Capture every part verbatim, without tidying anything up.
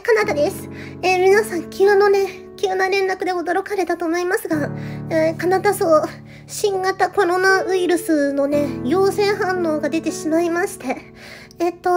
え、カナダです。えー、皆さん、急のね、急な連絡で驚かれたと思いますが、えー、カナダ層、新型コロナウイルスのね、陽性反応が出てしまいまして、えっと、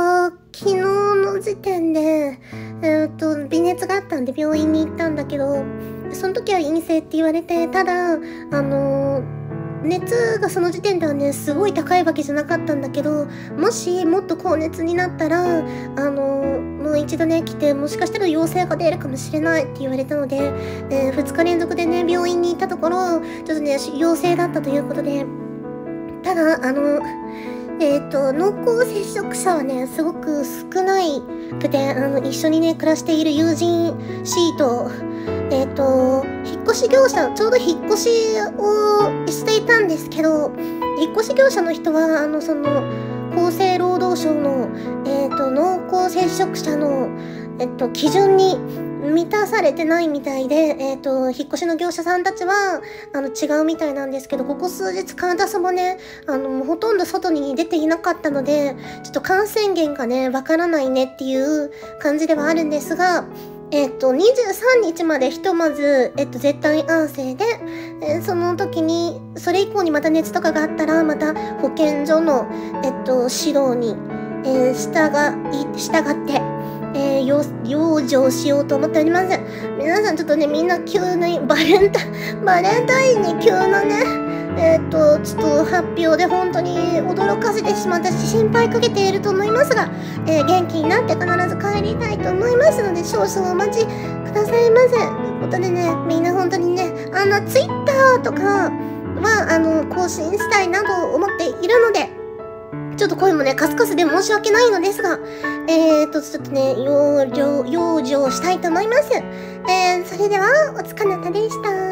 昨日の時点で、えっと、微熱があったんで病院に行ったんだけど、その時は陰性って言われて、ただ、あのー、熱がその時点ではね、すごい高いわけじゃなかったんだけど、もしもっと高熱になったら、あの、もう一度ね、来て、もしかしたら陽性が出るかもしれないって言われたので、えー、ふつか連続でね、病院に行ったところ、ちょっとね、陽性だったということで、ただ、あの、えっと、濃厚接触者はね、すごく少ないくて、あの、一緒にね、暮らしている友人 C と、えっと、引っ越し業者、ちょうど引っ越しをしていたんですけど、引っ越し業者の人は、あの、その、厚生労働省の、えっと、濃厚接触者の、えっと、基準に満たされてないみたいで、えっと、引っ越しの業者さんたちは、あの、違うみたいなんですけど、ここ数日、カナダさんもね、あの、ほとんど外に出ていなかったので、ちょっと感染源がね、わからないねっていう感じではあるんですが、えっと、にじゅうさんにちまでひとまず、えっと、絶対安静で、えー、その時に、それ以降にまた熱とかがあったら、また保健所の、えっと、指導に、えー、従い、従って、えー、養、養生しようと思っております。皆さんちょっとね、みんな急に、バレンタ、バレンタインに急なね、えっと、ちょっと発表で本当に驚かせてしまったし、心配かけていると思いますが、えー、元気になって必ず帰りたいと思いますので、少々お待ちくださいませ。ということでね、みんな本当にね、あの、ツイッターとかは、あの、更新したいなと思っているので、ちょっと声もね、カスカスで申し訳ないのですが、えーと、ちょっとね、養生、養生したいと思います。えー、それでは、おつかなたでした。